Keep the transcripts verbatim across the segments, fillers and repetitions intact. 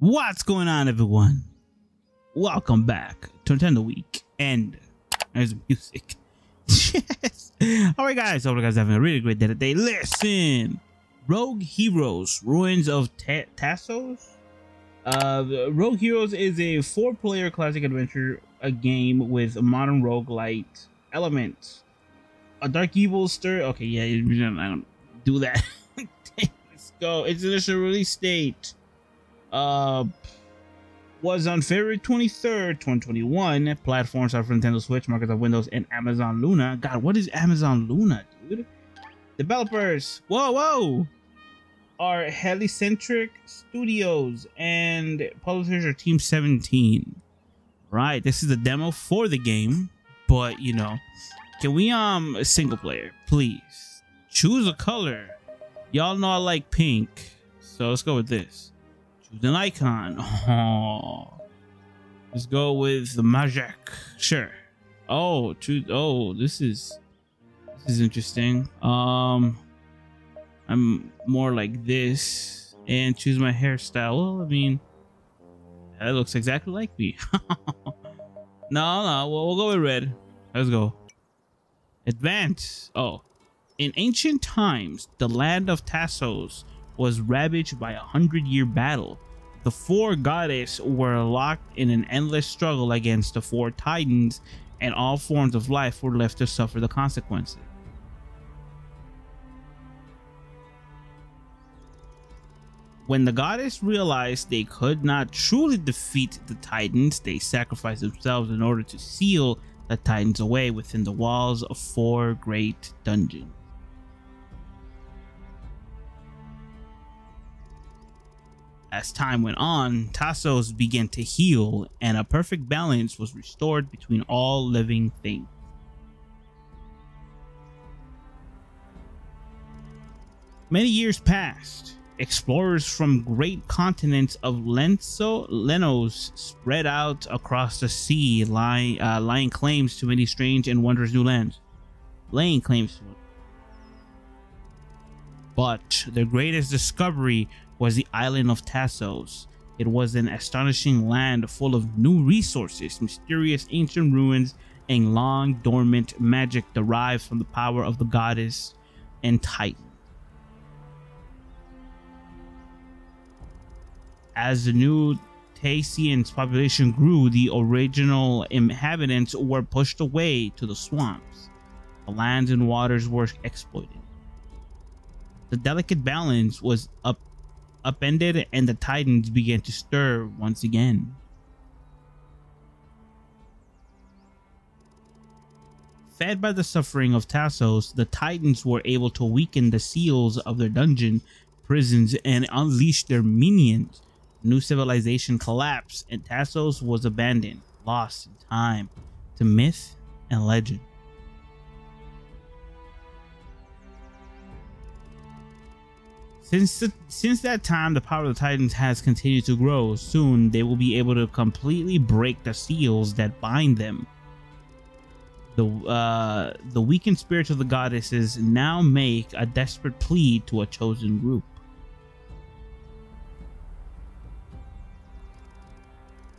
What's going on, everyone? Welcome back to Nintendo Week. And there's music. Yes. All right, guys. Hope you guys are having a really great day today. Listen, Rogue Heroes: Ruins of Tasos. Uh, Rogue Heroes is a four-player classic adventure, a game with modern roguelite elements. A dark evil stir. Okay, yeah, I don't do that. Let's go. Its initial release date Uh, was on February twenty-third, twenty twenty-one. Platforms are for Nintendo Switch, Microsoft Windows, and Amazon Luna. God, what is Amazon Luna, dude? Developers, whoa, whoa, are Heliocentric Studios, and publishers are Team seventeen. Right, this is the demo for the game, but you know, can we um single player, please? Choose a color. Y'all know I like pink, so let's go with this. Choose an icon. Oh, let's go with the magic. Sure. Oh, choose. Oh, this is this is interesting. Um, I'm more like this, and choose my hairstyle. Well, I mean, that looks exactly like me. no, no. Well, we'll go with red. Let's go. Advance. Oh, in ancient times, the land of Tasos was ravaged by a hundred-year battle. The four goddesses were locked in an endless struggle against the four titans, and all forms of life were left to suffer the consequences. When the goddesses realized they could not truly defeat the titans, they sacrificed themselves in order to seal the titans away within the walls of four great dungeons. As time went on, Tasos began to heal, and a perfect balance was restored between all living things. Many years passed. Explorers from great continents of Lenso, Lenos spread out across the sea, lie, uh, lying claims to many strange and wondrous new lands. Laying claims to But their greatest discovery was the island of Tasos. It was an astonishing land full of new resources, mysterious ancient ruins, and long dormant magic derived from the power of the goddess and titan. As the new Tasian's population grew, the original inhabitants were pushed away to the swamps. The lands and waters were exploited. The delicate balance was up upended, and the titans began to stir once again. Fed by the suffering of Tasos, the titans were able to weaken the seals of their dungeon prisons and unleash their minions. New civilization collapsed, and Tasos was abandoned, lost in time to myth and legend. Since, the, since that time, the power of the titans has continued to grow. Soon, they will be able to completely break the seals that bind them. The, uh, the weakened spirits of the goddesses now make a desperate plea to a chosen group.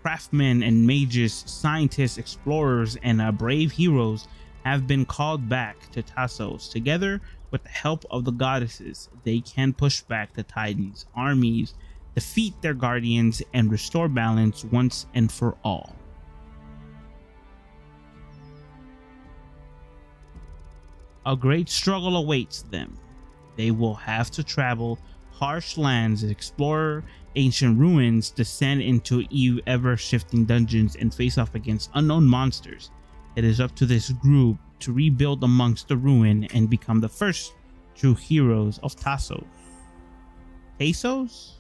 Craftsmen and mages, scientists, explorers, and uh, brave heroes have been called back to Tasos. Together, with the help of the goddesses, they can push back the titans' armies, defeat their guardians, and restore balance once and for all. A great struggle awaits them. They will have to travel harsh lands, explore ancient ruins, descend into ever-shifting dungeons, and face off against unknown monsters. It is up to this group to rebuild amongst the ruin and become the first true heroes of Tasos. Tasos?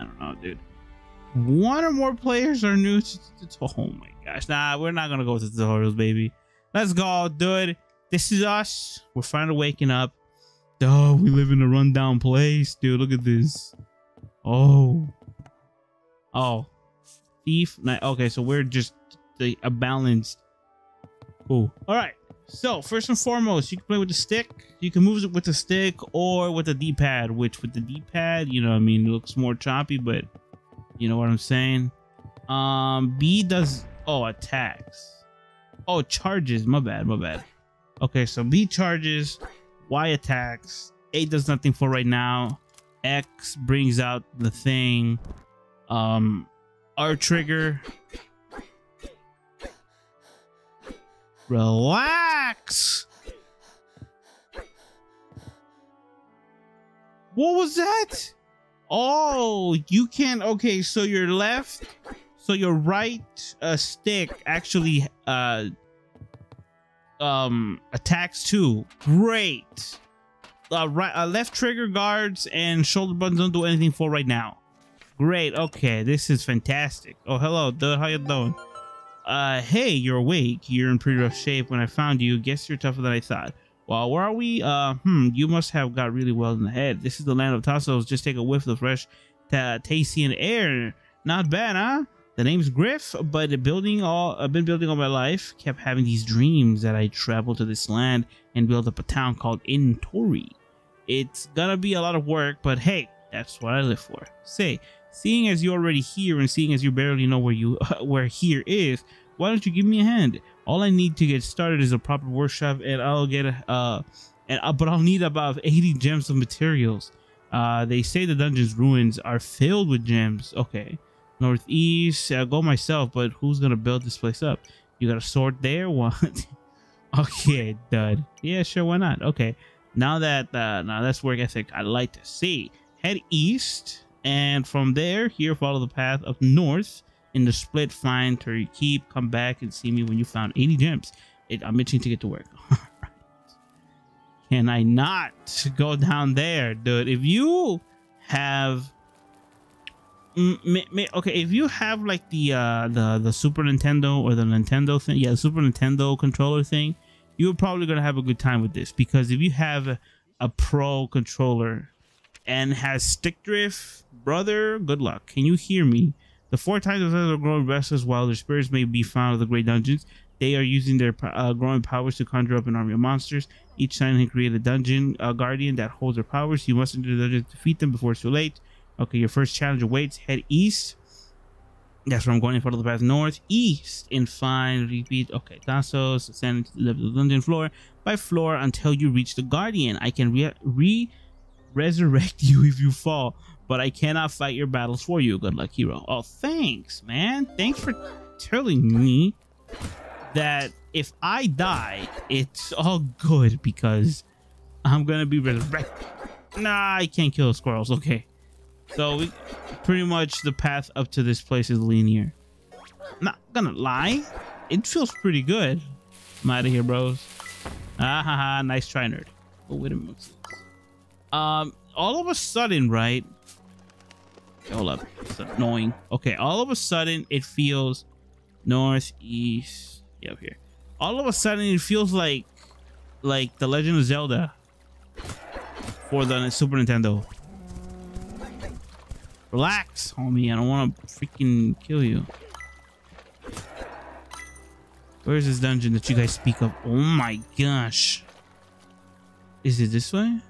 I don't know, dude. One or more players are new to tutorials. Oh my gosh. Nah, we're not gonna go with the tutorials, baby. Let's go, dude. This is us. We're finally waking up. Oh, we live in a rundown place, dude. Look at this. Oh. Oh. Thief. Okay, so we're just a balanced. Cool. All right. So first and foremost, you can play with the stick. You can move it with the stick or with the D-pad, which with the D-pad, you know, I mean, it looks more choppy, but You know what I'm saying? Um, B does... Oh, attacks. Oh, charges. My bad, my bad. Okay, so B charges. Y attacks. A does nothing for right now. X brings out the thing. Um, R trigger. Relax. What was that? Oh, you can't. Okay, so your left, so your right uh, stick actually uh, um, attacks too. Great. Uh, right, uh, left trigger guards and shoulder buttons don't do anything for right now. Great. Okay, this is fantastic. Oh, hello, dude. How you doing? Uh, hey, you're awake. You're in pretty rough shape. When I found you, guess you're tougher than I thought. Well, where are we? Uh, hmm, you must have got really well in the head. This is the land of Tasos. Just take a whiff of fresh ta Tasian air. Not bad, huh? The name's Griff, but building all, I've been building all my life. Kept having these dreams that I travel to this land and build up a town called Intori. It's gonna be a lot of work, but hey, that's what I live for. Say, seeing as you're already here and seeing as you barely know where you uh, where here is, why don't you give me a hand? All I need to get started is a proper workshop, and I'll get uh, and uh, but I'll need about eighty gems of materials. Uh, they say the dungeon's ruins are filled with gems. Okay, northeast. I'll go myself, but who's gonna build this place up? You got a sword there? What? Okay, dud. Yeah, sure. Why not? Okay. Now that uh, now that's work ethic I like to see. Head east, and from there, here follow the path up north. In the split, find Terry Keep. Come back and see me when you found eighty gems. It, I'm itching to get to work. Can I not go down there, dude? If you have, okay, if you have like the uh, the the Super Nintendo or the Nintendo thing, yeah, the Super Nintendo controller thing, you're probably gonna have a good time with this, because if you have a, a pro controller and has stick drift, brother, good luck. Can you hear me? The four times of are growing restless while their spirits may be found in the great dungeons. They are using their uh, growing powers to conjure up an army of monsters. Each time they create a dungeon uh, guardian that holds their powers. You must enter the dungeon to defeat them before it's too late. Okay, your first challenge awaits. Head east. That's where I'm going. In front of the path north. East. And find, repeat. Okay, Tasos. Ascend to the level of the dungeon floor by floor until you reach the guardian. I can re... re resurrect you if you fall, but I cannot fight your battles for you. Good luck, hero. Oh, thanks, man. Thanks for telling me that if I die, it's all good because I'm gonna be resurrected. Nah, I can't kill the squirrels. Okay, so we, pretty much the path up to this place is linear. Not gonna lie, it feels pretty good. I'm out of here, bros. Ah, ha, ha, nice try, nerd. Oh, wait a minute. Um, all of a sudden, right? Hold up, it's annoying. Okay, all of a sudden it feels northeast. Yeah, up here. All of a sudden it feels like, like the Legend of Zelda for the Super Nintendo. Relax, homie. I don't want to freaking kill you. Where's this dungeon that you guys speak of? Oh my gosh! Is it this way?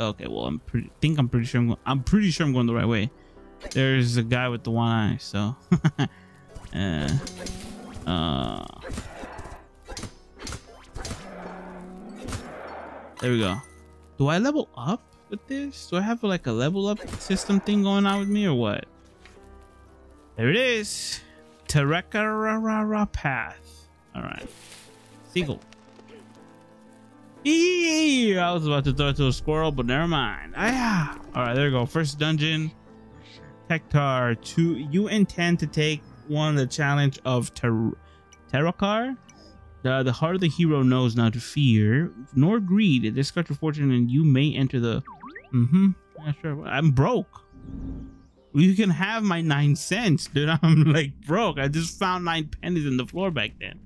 Okay, well, I'm pretty. Think I'm pretty sure. I'm, go I'm pretty sure I'm going the right way. There's a guy with the one eye. So, uh, uh, there we go. Do I level up with this? Do I have like a level up system thing going on with me or what? There it is. Terokar path. All right, seagull. Eee, I was about to throw it to a squirrel, but never mind. Ah, all right, there we go. First dungeon, Tektar. Two. You intend to take one of the challenge of Ter Terokar. The, the heart of the hero knows not fear nor greed. Discard your fortune, and you may enter the. Mm-hmm. Not sure. I'm broke. You can have my nine cents, dude. I'm like broke. I just found nine pennies in the floor back then.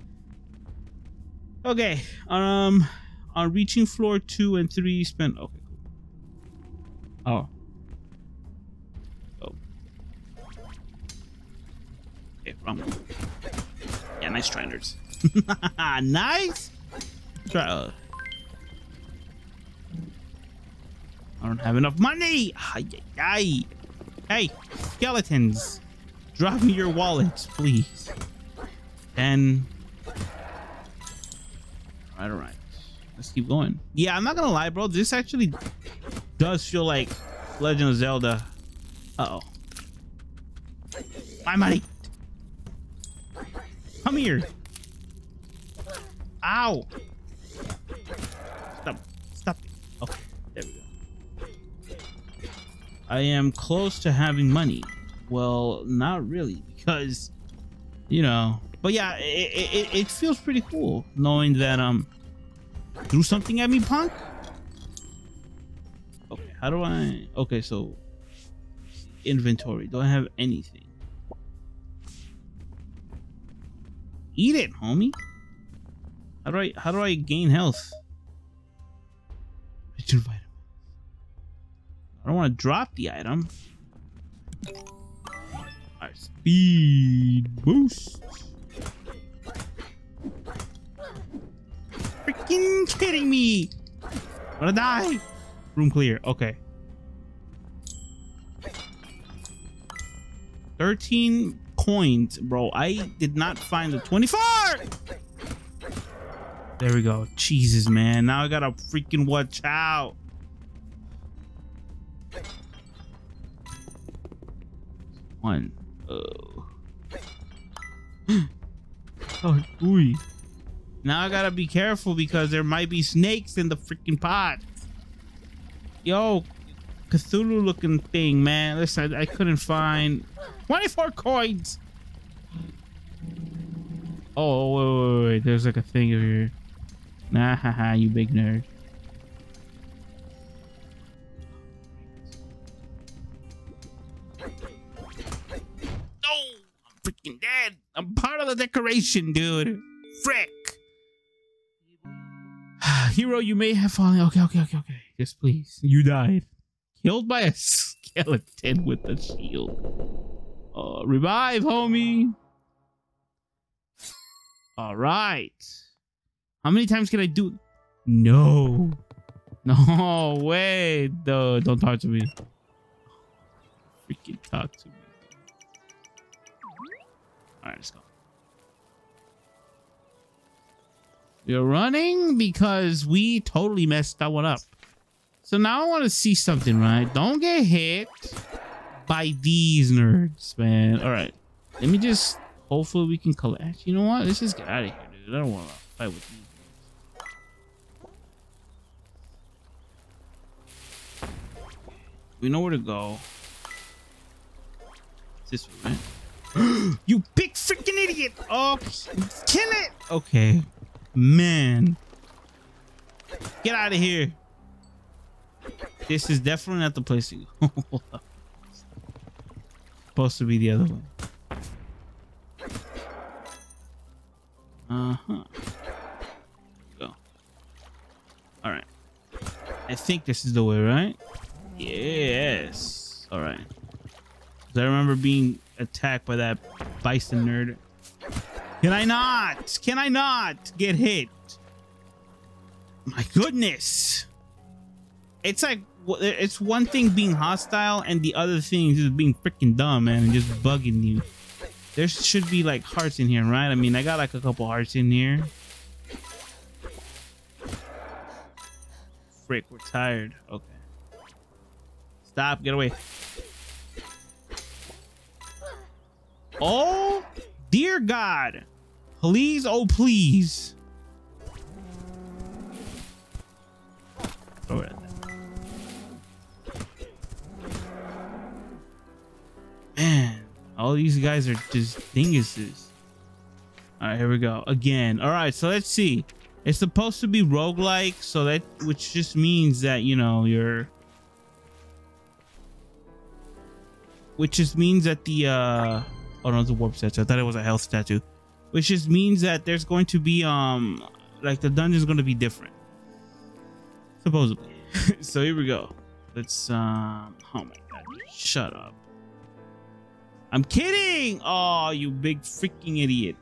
Okay. Um. On reaching floor two and three, spend. Okay, cool. Oh. Oh. Okay, wrong one. Yeah, nice try, nerds. Nice! Try. Uh, I don't have enough money! Ay, ay, ay. Hey, skeletons, drop me your wallets, please. Then, all right, all right. Let's keep going. Yeah, I'm not gonna lie, bro. This actually does feel like Legend of Zelda. Uh oh. My money. Come here. Ow. Stop. Stop. Okay. There we go. I am close to having money. Well, not really, because, you know. But yeah, it, it, it feels pretty cool knowing that um. Threw something at me, punk? Okay, how do I... Okay, so... Inventory. Do I have anything? Eat it, homie. How do I... How do I gain health? Return vitamins. I don't want to drop the item. Alright, speed boost. Freaking kidding me! I'm gonna die! Room clear. Okay. thirteen coins, bro. I did not find the twenty-four! There we go. Jesus, man. Now I gotta freaking watch out. One. Oh. Oh, ooey. Now I gotta be careful because there might be snakes in the freaking pot. Yo, Cthulhu looking thing, man. Listen, I, I couldn't find twenty-four coins. Oh, wait, wait, wait. There's like a thing over here. Nah, haha, you big nerd. No, oh, I'm freaking dead. I'm part of the decoration, dude. Frick. Hero, you may have fallen. Okay, okay, okay, okay. Yes, please. You died. Killed by a skeleton with a shield. Uh, revive, homie. All right. How many times can I do? No. No, wait. No, don't talk to me. Freaking talk to me. All right, let's go. We're running because we totally messed that one up. So now I want to see something, right? Don't get hit by these nerds, man. All right. Let me just... Hopefully we can collect. You know what? Let's just get out of here, dude. I don't want to fight with you. We know where to go. It's this way, right? You big freaking idiot! Oh, kill it! Okay. Man, get out of here. This is definitely not the place to go. Supposed to be the other way. Uh-huh. Go. All right. I think this is the way, right? Yes. All right. I remember being attacked by that bison nerd. Can I not? Can I not get hit? My goodness. It's like, it's one thing being hostile and the other thing is just being freaking dumb, man, and just bugging you. There should be like hearts in here, right? I mean, I got like a couple hearts in here. Frick, we're tired. Okay. Stop, get away. Oh, dear God. Please, oh please. Throw it at that. Man, all these guys are just dinguses. All right, here we go again. All right, so let's see. It's supposed to be roguelike, so that which just means that, you know, you're which just means that the uh oh no, it's a warp statue. I thought it was a health statue. Which just means that there's going to be, um, like the dungeon's going to be different. Supposedly. So here we go. Let's, um, oh my God, shut up. I'm kidding. Oh, you big freaking idiot.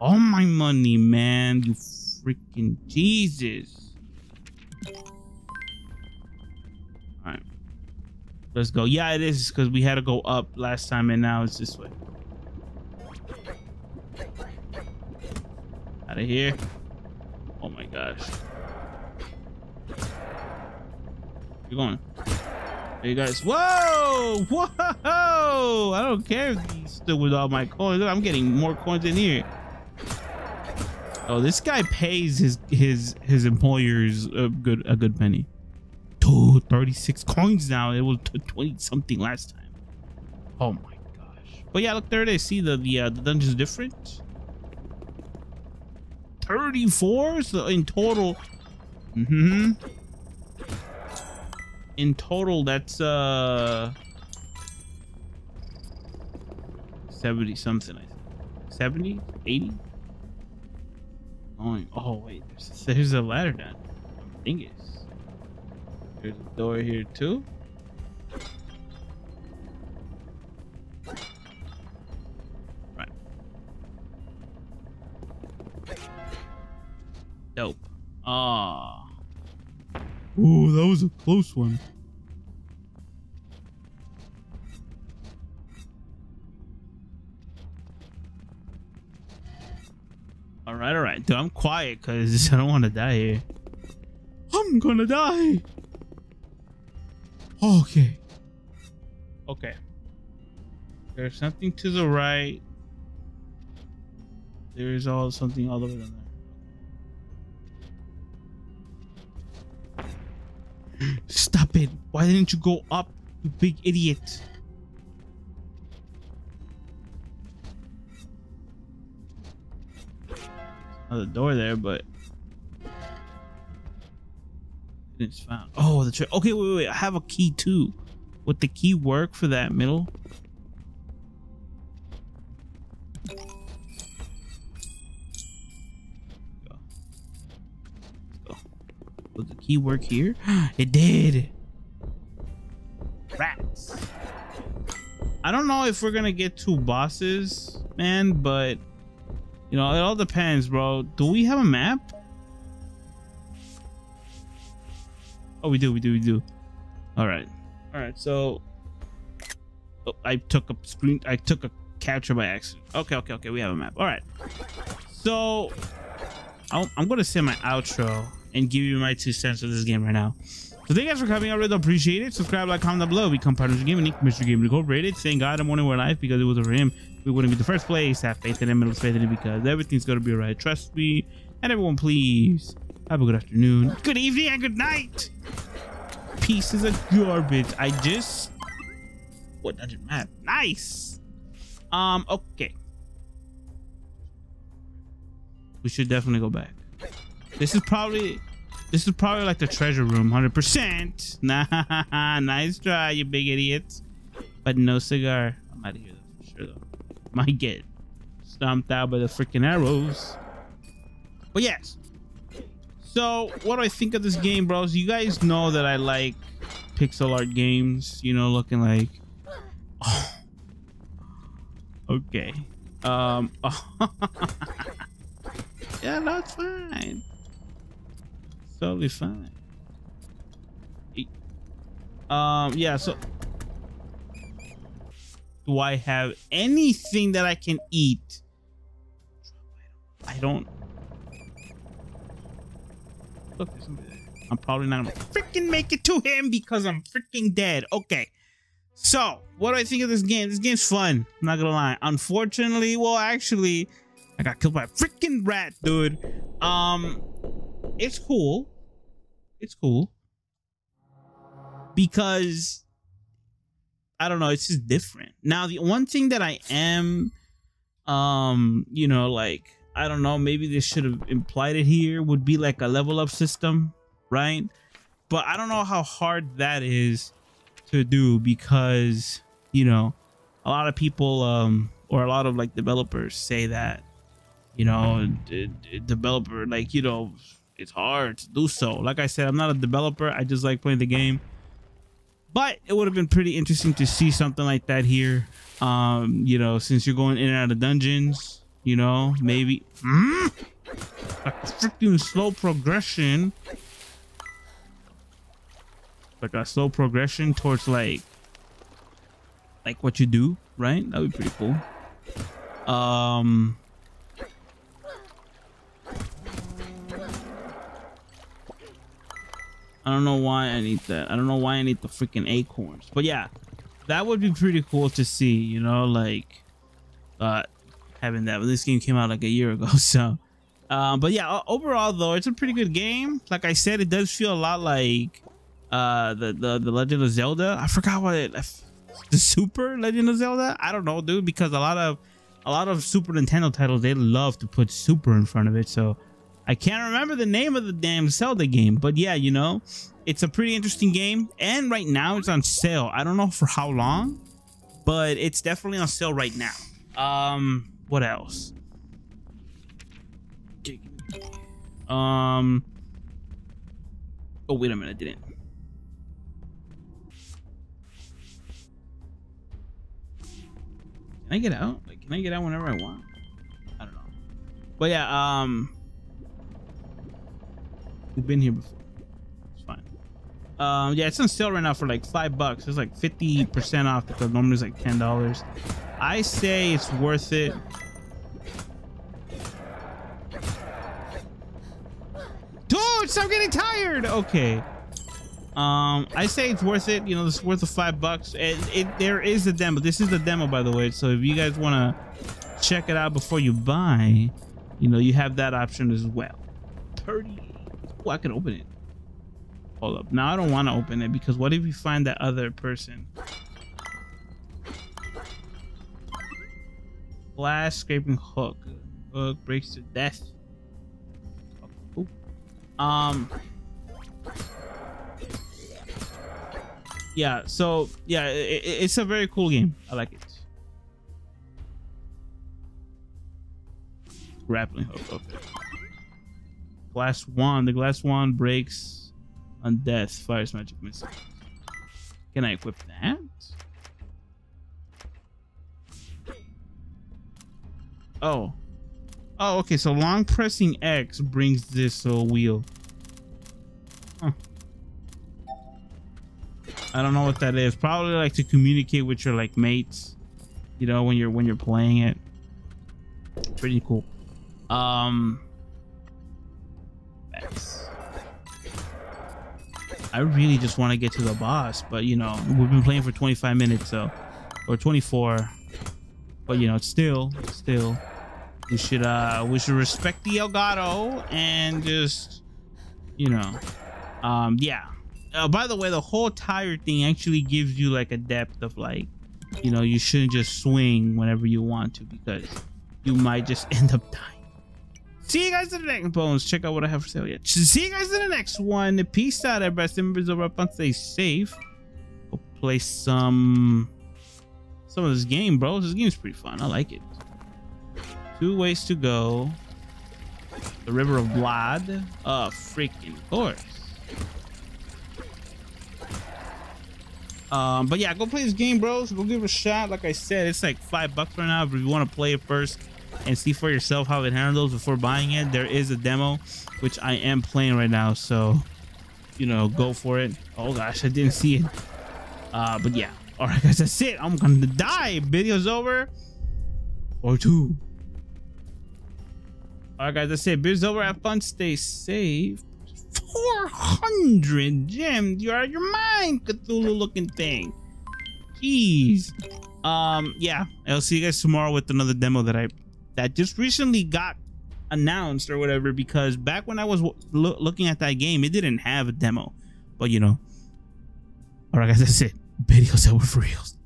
all my money, man. You freaking Jesus. All right, let's go. Yeah, it is because we had to go up last time and now it's this way. Out of here. Oh my gosh. You're going. Hey guys. Whoa! Whoa! I don't care if he stood with all my coins. Look, I'm getting more coins in here. Oh, this guy pays his his his employers a good a good penny. Dude, thirty-six coins now. It was twenty something last time. Oh my gosh. But yeah, look, there it is. See the the, uh, the dungeon's different. thirty-four, so in total. Mm-hmm. In total, that's uh seventy something, I think. seventy? eighty? Oh, oh wait, there's, there's a ladder down. Dingus. There's a door here too. Right. Dope. Ah. Ooh, that was a close one. All right, all right, dude. I'm quiet because I don't want to die here. I'm gonna die. Okay. Okay. There's something to the right. There is all something all over there. Stop it. Why didn't you go up, you big idiot? Another door there, but it's found. Oh, the treasure. Okay, wait, wait, wait. I have a key too. Would the key work for that middle? The key work here? It did. Rats. I don't know if we're gonna get two bosses, man, but you know, it all depends, bro. Do we have a map? Oh, we do, we do, we do. All right, all right. So oh, I took a screen. I took a capture by accident. Okay, okay, okay. We have a map. All right. So I'll, I'm gonna say my outro and give you my two cents of this game right now. So thank you guys for coming. I really appreciate it. Subscribe, like, comment down below. Become part of the game and Mister Gaming Incorporated. Thank God I'm on in our life, because it was for him, we wouldn't be the first place. Have faith in him, middle faith in him, because everything's gonna be alright. Trust me. And everyone, please have a good afternoon, good evening, and good night. Pieces of garbage. I just what doesn't matter. Nice. Um. Okay. We should definitely go back. This is probably, this is probably like the treasure room, one hundred percent. Nah, nice try, you big idiots. But no cigar. I'm out of here though, for sure though. Might get stomped out by the freaking arrows. But yes. So what do I think of this game, bros? You guys know that I like pixel art games. You know, looking like. Oh. Okay. Um. Oh. Yeah, that's fine. Totally fine. Um, yeah, so do I have anything that I can eat? I don't. Look, there's somebody there. I'm probably not gonna freaking make it to him because I'm freaking dead. Okay. So what do I think of this game? This game's fun. I'm not gonna lie. Unfortunately, well, actually, I got killed by a freaking rat, dude. Um, it's cool. It's cool because I don't know. It's just different. Now, the one thing that I am, um, you know, like, I don't know, maybe they should have implied it here, would be like a level up system, right? But I don't know how hard that is to do, because, you know, a lot of people, um, or a lot of like developers say that, you know, d d developer, like, you know, it's hard to do so. Like I said, I'm not a developer. I just like playing the game. But it would have been pretty interesting to see something like that here. Um, you know, since you're going in and out of dungeons, You know, maybe. Mm? A freaking slow progression. Like a slow progression towards like, like what you do, right? That would be pretty cool. Um. I don't know why I need that. I don't know why I need the freaking acorns. But yeah, that would be pretty cool to see, you know, like uh, having that. But this game came out like a year ago, so. Um, but yeah, overall though, it's a pretty good game. Like I said, it does feel a lot like uh, the, the, the Legend of Zelda. I forgot what it, the Super Legend of Zelda? I don't know, dude, because a lot of, a lot of Super Nintendo titles, they love to put Super in front of it, so. I can't remember the name of the damn Zelda game, but yeah, you know, it's a pretty interesting game. And right now it's on sale. I don't know for how long, but it's definitely on sale right now. Um, what else? Um, oh, wait a minute. I didn't. Can I get out? Like, can I get out whenever I want? I don't know. But yeah, um, we've been here before. It's fine. Um, yeah, it's on sale right now for like five bucks. It's like fifty percent off because normally it's like ten dollars. I say it's worth it. Dude, stop getting tired. Okay. Um, I say it's worth it. You know, it's worth the five bucks. And it, it there is a demo. This is the demo, by the way. So if you guys want to check it out before you buy, you know, you have that option as well. Thirty. Oh, I can open it. Hold up. Now I don't want to open it because what if we find that other person? Glass scraping hook. Hook breaks to death. Oh. Um. Yeah. So yeah, it, it's a very cool game. I like it. Grappling hook. Okay. Glass wand. The glass wand breaks on death. Fires magic missile. Can I equip that? Oh. Oh, okay. So long pressing X brings this uh, wheel. Huh. I don't know what that is. Probably like to communicate with your like mates. You know, when you're when you're playing it. Pretty cool. Um. I really just want to get to the boss, but you know, we've been playing for twenty-five minutes, so, or twenty-four, but you know, still, still, we should, uh, we should respect the Elgato and just, you know, um, yeah. Uh, by the way, the whole tire thing actually gives you like a depth of like, you know, you shouldn't just swing whenever you want to because you might just end up dying. See you guys in the next bones. Check out what I have for sale yet. See you guys in the next one. Peace out, everybody. Members over up and stay safe. Go play some some of this game, bro. This game's pretty fun. I like it. Two ways to go. The River of Blood. Oh, freaking course. Um, but yeah, go play this game, bros. Go give it a shot. Like I said, it's like five bucks right now. If you want to play it first and see for yourself how it handles before buying it, there is a demo which I am playing right now, so you know, go for it. Oh gosh, I didn't see it. Uh but yeah, all right guys, that's it. I'm gonna die. Video's over or two. All right guys, that's it. Video's over. Have fun, stay safe. Four hundred gems. You're out of your mind, Cthulhu looking thing. Jeez. Um yeah, I'll see you guys tomorrow with another demo that I that just recently got announced or whatever, because back when I was w lo looking at that game, it didn't have a demo, but you know. All right guys, that's it. Videos over for reals.